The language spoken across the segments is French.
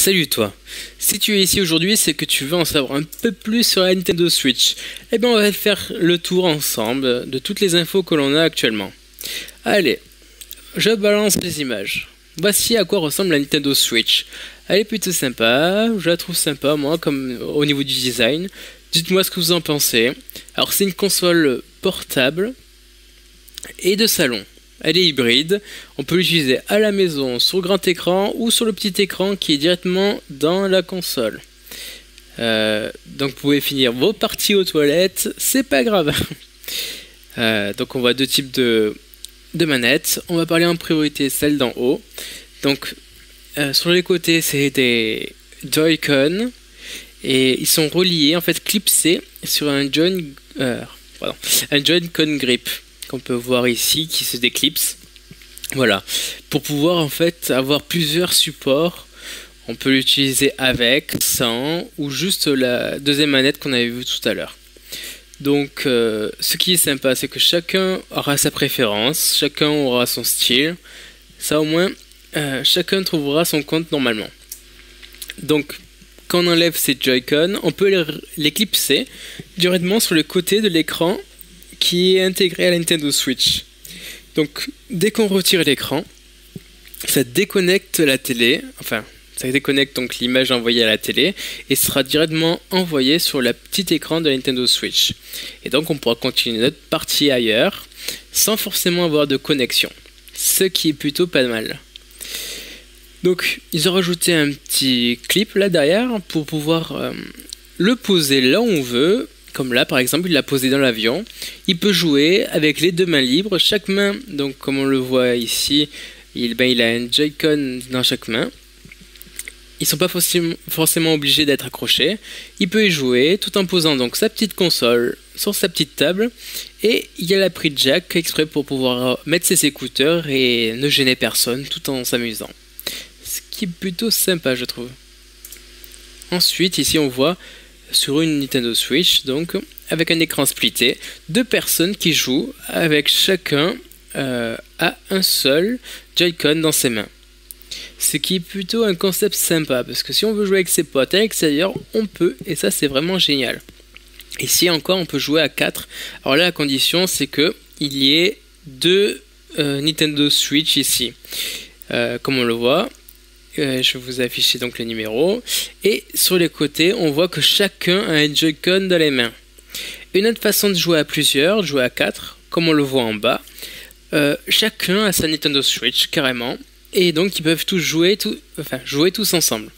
Salut toi. Si tu es ici aujourd'hui, c'est que tu veux en savoir un peu plus sur la Nintendo Switch. Eh bien, on va faire le tour ensemble de toutes les infos que l'on a actuellement. Allez, je balance les images. Voici à quoi ressemble la Nintendo Switch. Elle est plutôt sympa, je la trouve sympa moi, comme au niveau du design. Dites-moi ce que vous en pensez. Alors c'est une console portable et de salon. Elle est hybride, on peut l'utiliser à la maison, sur le grand écran ou sur le petit écran qui est directement dans la console. Donc vous pouvez finir vos parties aux toilettes, c'est pas grave. Donc on voit deux types de manettes. On va parler en priorité celle d'en haut. Donc sur les côtés c'est des Joy-Con et ils sont reliés, en fait clipsés sur un Joy-Con grip. Qu'on peut voir ici qui se déclipse, voilà, pour pouvoir en fait avoir plusieurs supports. On peut l'utiliser avec, sans, ou juste la deuxième manette qu'on avait vue tout à l'heure. Donc ce qui est sympa, c'est que chacun aura sa préférence, chacun aura son style, ça au moins chacun trouvera son compte normalement. Donc quand on enlève ces Joy-Con, on peut les clipser directement sur le côté de l'écran qui est intégré à la Nintendo Switch. Donc dès qu'on retire l'écran, ça déconnecte la télé, enfin ça déconnecte donc l'image envoyée à la télé et sera directement envoyée sur le petit écran de la Nintendo Switch. Et donc on pourra continuer notre partie ailleurs sans forcément avoir de connexion, ce qui est plutôt pas mal. Donc ils ont rajouté un petit clip là derrière pour pouvoir le poser là où on veut. Comme là par exemple, il l'a posé dans l'avion. Il peut jouer avec les deux mains libres. Chaque main, donc comme on le voit ici, il a un Joy-Con dans chaque main. Ils ne sont pas forcément obligés d'être accrochés. Il peut y jouer tout en posant donc sa petite console sur sa petite table. Et il y a la prise jack exprès pour pouvoir mettre ses écouteurs et ne gêner personne tout en s'amusant. Ce qui est plutôt sympa je trouve. Ensuite ici on voit sur une Nintendo Switch, donc avec un écran splitté, deux personnes qui jouent avec chacun à un seul Joy-Con dans ses mains. Ce qui est plutôt un concept sympa, parce que si on veut jouer avec ses potes à l'extérieur, on peut, et ça c'est vraiment génial. Ici encore, on peut jouer à 4. Alors là, la condition, c'est que il y ait deux Nintendo Switch ici, comme on le voit. Je vais vous afficher donc les numéros. Et sur les côtés, on voit que chacun a un Joy-Con dans les mains. Une autre façon de jouer à plusieurs, de jouer à 4, comme on le voit en bas. Chacun a sa Nintendo Switch, carrément. Et donc, ils peuvent tous jouer tous ensemble.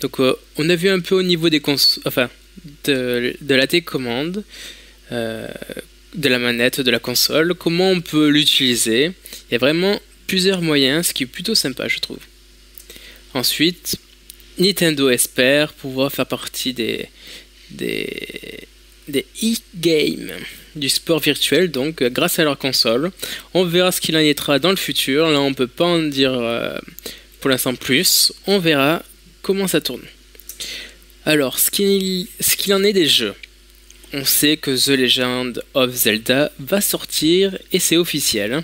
Donc, on a vu un peu au niveau des de la télécommande, de la manette, de la console, comment on peut l'utiliser. Il y a vraiment plusieurs moyens, ce qui est plutôt sympa je trouve. Ensuite, Nintendo espère pouvoir faire partie des e-games, du sport virtuel, donc grâce à leur console. On verra ce qu'il en ira dans le futur, là on peut pas en dire pour l'instant plus, on verra comment ça tourne. Alors, ce qu'il en est des jeux. On sait que The Legend of Zelda va sortir et c'est officiel.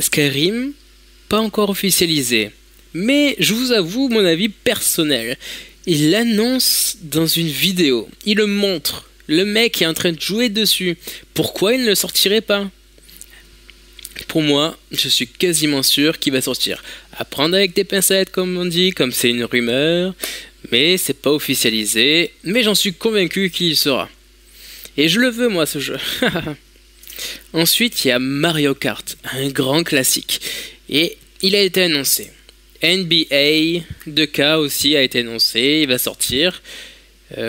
Skyrim, pas encore officialisé, mais je vous avoue mon avis personnel, il l'annonce dans une vidéo, il le montre, le mec est en train de jouer dessus, pourquoi il ne le sortirait pas? Pour moi, je suis quasiment sûr qu'il va sortir, à prendre avec des pincettes comme on dit, comme c'est une rumeur, mais c'est pas officialisé, mais j'en suis convaincu qu'il y sera, et je le veux moi ce jeu. Ensuite, il y a Mario Kart, un grand classique, et il a été annoncé. NBA 2K aussi a été annoncé, il va sortir,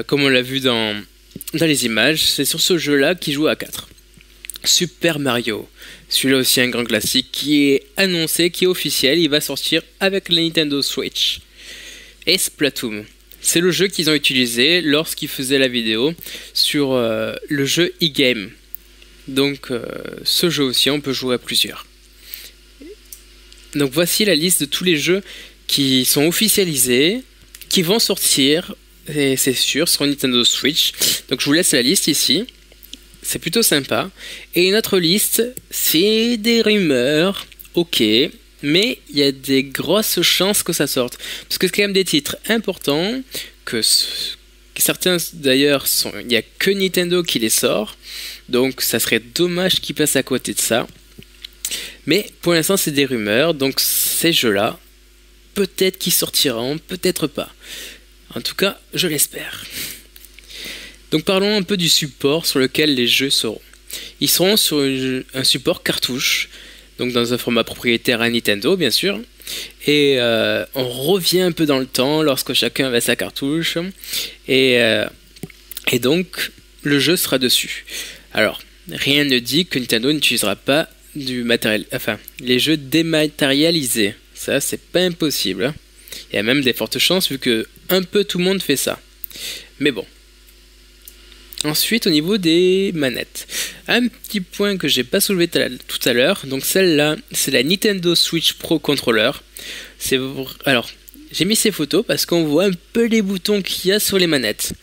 comme on l'a vu dans les images, c'est sur ce jeu-là qu'il joue à 4. Super Mario, celui-là aussi un grand classique, qui est annoncé, qui est officiel, il va sortir avec la Nintendo Switch. Et Splatoon, c'est le jeu qu'ils ont utilisé lorsqu'ils faisaient la vidéo sur le jeu e-game. Donc ce jeu aussi, on peut jouer à plusieurs. Donc voici la liste de tous les jeux qui sont officialisés, qui vont sortir, et c'est sûr, sur Nintendo Switch. Donc je vous laisse la liste ici, c'est plutôt sympa. Et une autre liste, c'est des rumeurs, ok, mais il y a des grosses chances que ça sorte. Parce que c'est quand même des titres importants, que certains d'ailleurs, il n'y a que Nintendo qui les sort, donc ça serait dommage qu'ils passent à côté de ça. Mais pour l'instant c'est des rumeurs, donc ces jeux-là, peut-être qu'ils sortiront, peut-être pas. En tout cas, je l'espère. Donc parlons un peu du support sur lequel les jeux seront. Ils seront sur un support cartouche, donc dans un format propriétaire à Nintendo bien sûr. Et on revient un peu dans le temps lorsque chacun avait sa cartouche. Et donc le jeu sera dessus. Alors, rien ne dit que Nintendo n'utilisera pas du matériel, enfin, les jeux dématérialisés. Ça, c'est pas impossible. Il y a même des fortes chances vu que un peu tout le monde fait ça. Mais bon. Ensuite, au niveau des manettes, un petit point que j'ai pas soulevé tout à l'heure, donc celle-là, c'est la Nintendo Switch Pro Controller. Alors, j'ai mis ces photos parce qu'on voit un peu les boutons qu'il y a sur les manettes.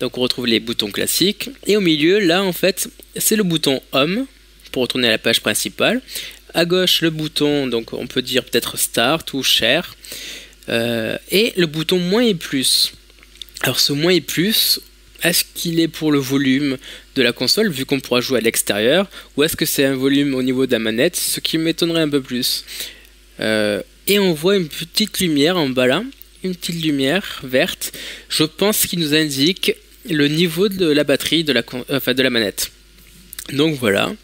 Donc on retrouve les boutons classiques, et au milieu, là en fait, c'est le bouton Home, pour retourner à la page principale. À gauche, le bouton, donc on peut dire peut-être Start ou Share, et le bouton Moins et Plus. Alors ce Moins et Plus... est-ce qu'il est pour le volume de la console, vu qu'on pourra jouer à l'extérieur, ou est-ce que c'est un volume au niveau de la manette, ce qui m'étonnerait un peu plus. Et on voit une petite lumière en bas là, une petite lumière verte, je pense qu'il nous indique le niveau de la batterie de la manette. Donc voilà,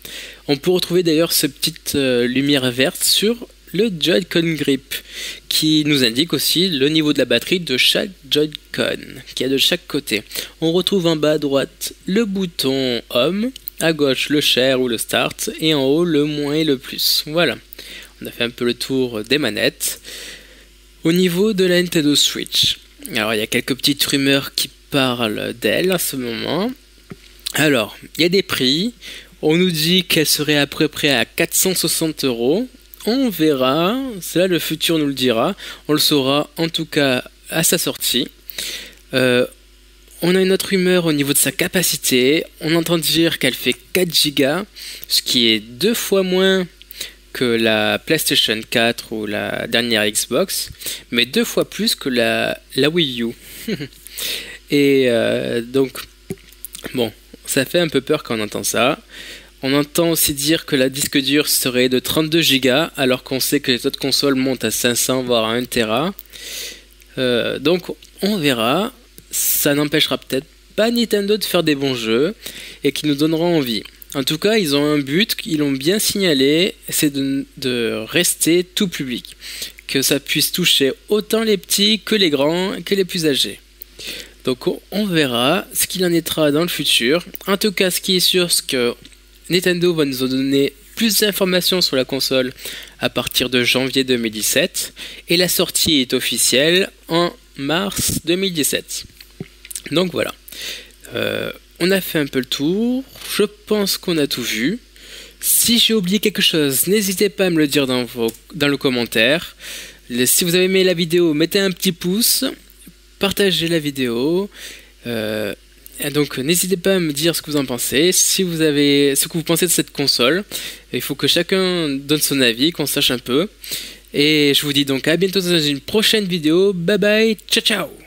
on peut retrouver d'ailleurs cette petite lumière verte sur le Joy-Con grip, qui nous indique aussi le niveau de la batterie de chaque Joy-Con, qu'il y a de chaque côté. On retrouve en bas à droite le bouton Home, à gauche le Share ou le Start, et en haut le Moins et le Plus. Voilà, on a fait un peu le tour des manettes. Au niveau de la Nintendo Switch, alors il y a quelques petites rumeurs qui parlent d'elle à ce moment. Alors, il y a des prix, on nous dit qu'elle serait à peu près à 460 €. On verra, cela le futur nous le dira, on le saura en tout cas à sa sortie. On a une autre rumeur au niveau de sa capacité, on entend dire qu'elle fait 4 Go, ce qui est 2 fois moins que la PlayStation 4 ou la dernière Xbox, mais 2 fois plus que la Wii U. Et donc, bon, ça fait un peu peur quand on entend ça. On entend aussi dire que la disque dur serait de 32 Go, alors qu'on sait que les autres consoles montent à 500 voire à 1 Tera. Donc on verra, ça n'empêchera peut-être pas Nintendo de faire des bons jeux et qui nous donneront envie. En tout cas, ils ont un but, ils l'ont bien signalé, c'est de rester tout public. Que ça puisse toucher autant les petits que les grands, que les plus âgés. Donc on verra ce qu'il en étera dans le futur. En tout cas, ce qui est sûr, c'est que Nintendo va nous donner plus d'informations sur la console à partir de janvier 2017 et la sortie est officielle en mars 2017. Donc voilà, on a fait un peu le tour, je pense qu'on a tout vu. Si j'ai oublié quelque chose, n'hésitez pas à me le dire dans le commentaire. Si vous avez aimé la vidéo, mettez un petit pouce, partagez la vidéo. Et donc n'hésitez pas à me dire ce que vous en pensez, si vous avez ce que vous pensez de cette console. Il faut que chacun donne son avis, qu'on sache un peu. Et je vous dis donc à bientôt dans une prochaine vidéo. Bye bye, ciao ciao.